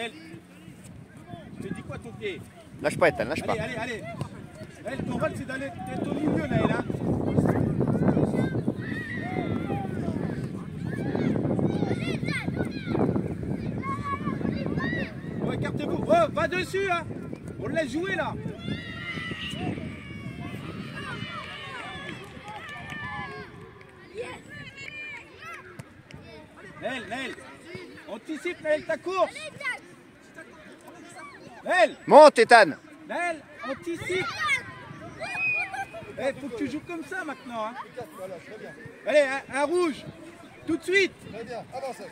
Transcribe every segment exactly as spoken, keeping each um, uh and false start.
Elle. Je te dis quoi ton pied? Lâche pas, Ethan, lâche pas. Allez, allez, allez. Ton rôle, c'est d'aller au milieu, là, là. Oh, écartez-vous. Oh, va dessus, hein. On l'a joué, là. Nel, Nel, anticipe Nel ta course. Nel, monte Ethan. Nel, anticipe. Il faut que tu joues comme ça maintenant. Hein. Voilà, très bien. Allez, un, un rouge, tout de suite. Très bien, avancez.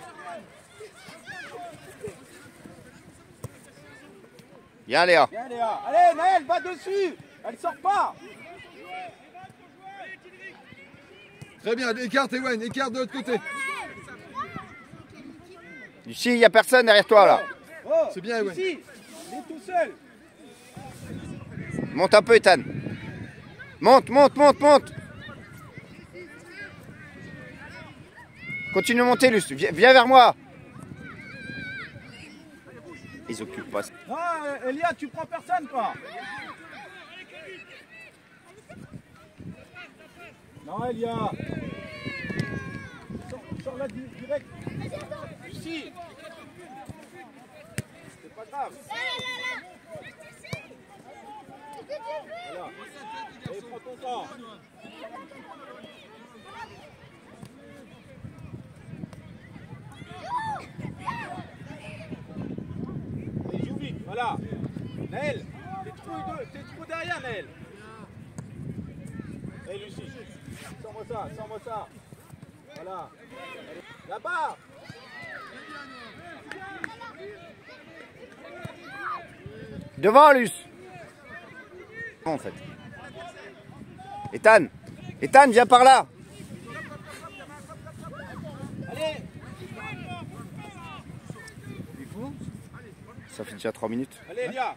Bien Léa. Bien Léa. Allez Nel, va dessus. Elle sort pas. Très bien, écarte Ewen, écarte de l'autre côté. Ici, il n'y a personne derrière toi, là. Oh, oh, c'est bien, Ewen. Ici, il est tout seul. Monte un peu, Ethan. Monte, monte, monte, monte. Continue de monter, Luce. Viens, viens vers moi. Ils occupent pas. Non, Elia, tu prends personne, toi. Non, Elia. Sors, sors là direct. Ici. C'est pas grave. Là, là, là. Juste ici. Voilà. Et prends ton temps. Et joue vite, voilà. Nel, t'es trop, trop derrière, Nel. Et Lucie, sors-moi ça, sors-moi ça. Voilà. Là-bas. Devant, Luce. Non, en fait. Ethan. Ethan, viens par là. Allez. Ça fait déjà trois minutes. Allez, Elia.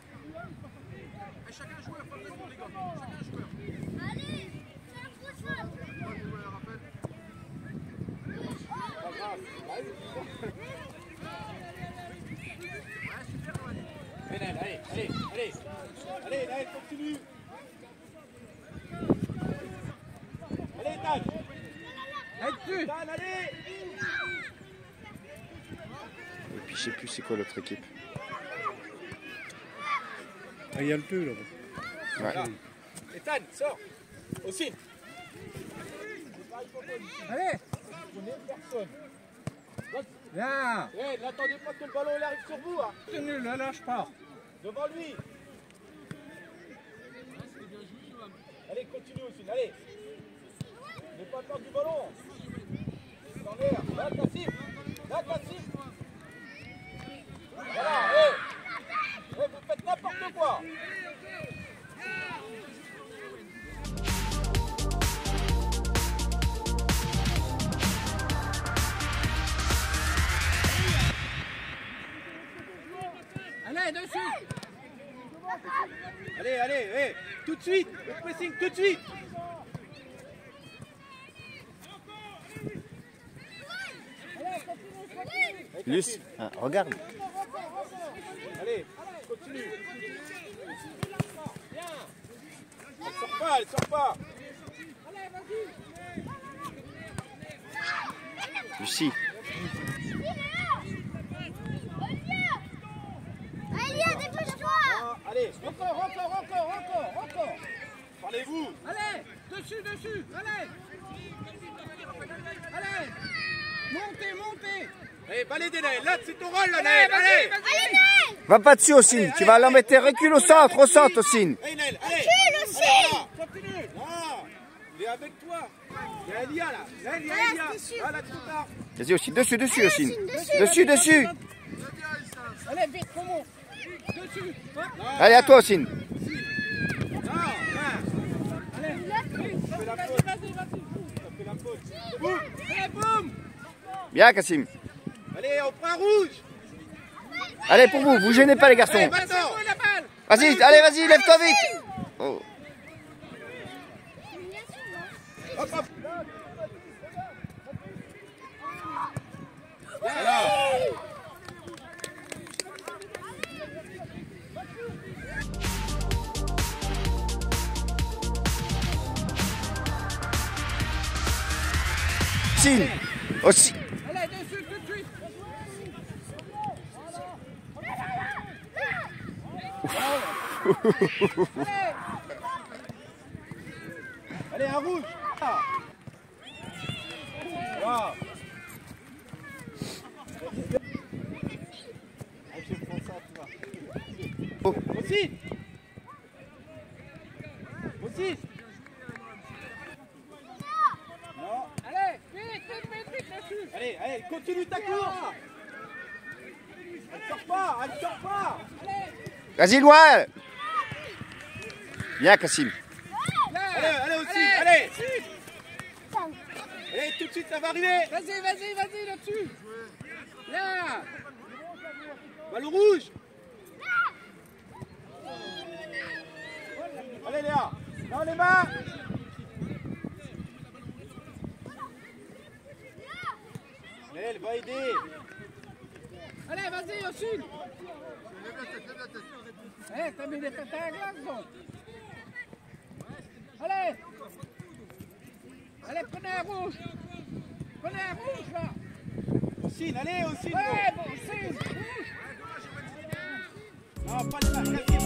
Chacun joueur, pas de les gars. Chacun joueur. Allez, c'est un allez, allez, allez, allez, allez, continue. Allez, Ethan. Allez, Ethan, allez. Et puis je sais plus c'est quoi l'autre équipe. Ah, il y a le peu là-bas. Ouais. Ethan, sors. Aussi. Allez. Personne. Là. Hey, n'attendez pas que le ballon il arrive sur vous. Hein. C'est nul, là, là, je pars. Devant lui. Allez, continue aussi, allez. N'aie pas peur du ballon. Dans l'air. Là, ta cible. Là, ta cible. Voilà, hey. Hey, vous faites n'importe quoi. Allez, dessus. Allez, allez, allez, tout de suite, le pressing, tout de suite. Luce, ah, regarde. Allez, continue. Bien. Elle sort pas, elle sort pas. Lucie. Allez, encore, encore, encore, encore, encore. Parlez-vous. Allez, dessus, dessus, allez. Allez, montez, montez. Allez, balayez Nel, là c'est ton rôle, Nel, allez. Allez, allez. Va pas dessus aussi, allez, tu allez, vas l'embêter, recule au centre, au centre aussi. Allez, Nel, allez. Recule aussi. Continue. Ah, il est avec toi. Il y a Elia là. Là, il y a Elia. Ah, là, trop tard. Vas-y aussi, dessus, dessus aussi. Dessus, dessus. Allez, vite, remonte. Dessus. Allez, à toi, Ossine. Bien, Kassim. Allez, on prend rouge. Allez, pour vous, vous gênez pas, les garçons. Vas-y, allez, vas-y, lève-toi vite. Oh. Hop, hop. Voilà. Oscille. Oscille. Allez, un rouge. Wow. Oh. Aussi. Aussi. Non. Allez, vite, vite, vite là-dessus. Allez, allez, continue ta course. Elle sort pas, elle sort pas. Vas-y, loin. Bien, Cassim. Allez, allez, aussi, allez. Allez, tout de suite, ça va arriver. Vas-y, vas-y, vas-y, là-dessus. Là. Bah, le rouge. Allez Léa, dans les mains. Allez, elle va aider. Allez, vas-y, au sud. Allez, t'as mis des pétales à glace, bon. Allez. Allez, prenez un rouge. Prenez un rouge, là. Au sud, allez, au sud. Ouais, bon, au sud, rouge. Non, pas les marques.